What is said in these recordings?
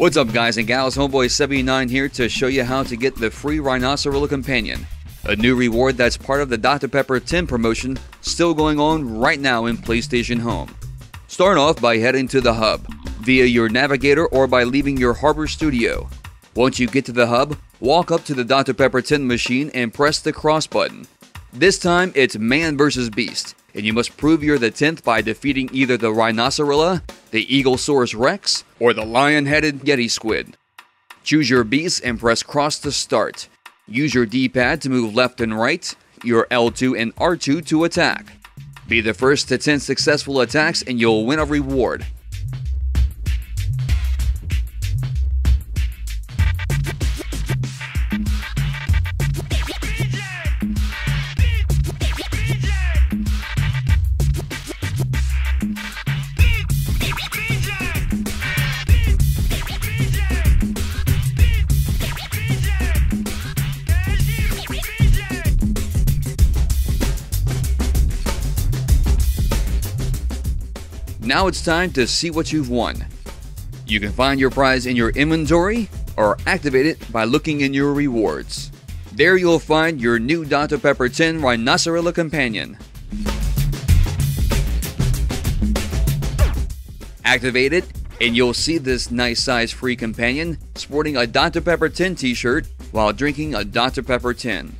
What's up guys and gals, Homeboy79 here to show you how to get the free Rhinocerilla companion, a new reward that's part of the Dr. Pepper 10 promotion still going on right now in PlayStation Home. Start off by heading to the hub via your navigator or by leaving your harbor studio. Once you get to the hub, walk up to the Dr. Pepper 10 machine and press the cross button. This time it's man versus beast, and you must prove you're the 10th by defeating either the Rhinocerilla, the Eagle Source Rex, or the lion-headed Yeti Squid. Choose your beast and press cross to start. Use your D-pad to move left and right, your L2 and R2 to attack. Be the first to 10 successful attacks and you'll win a reward. Now it's time to see what you've won. You can find your prize in your inventory or activate it by looking in your rewards. There you'll find your new Dr. Pepper 10 Rhinocerilla companion. Activate it and you'll see this nice size free companion sporting a Dr. Pepper 10 t-shirt while drinking a Dr. Pepper 10.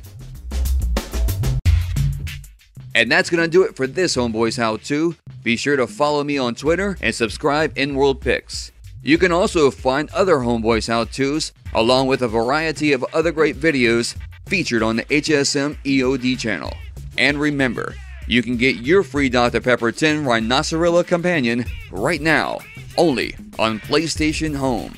And that's gonna do it for this Homeboy's How To. Be sure to follow me on Twitter and subscribe InWorldPix. You can also find other Homeboy's How To's along with a variety of other great videos featured on the HSM EOD channel. And remember, you can get your free Dr. Pepper 10 Rhinocerilla companion right now, only on PlayStation Home.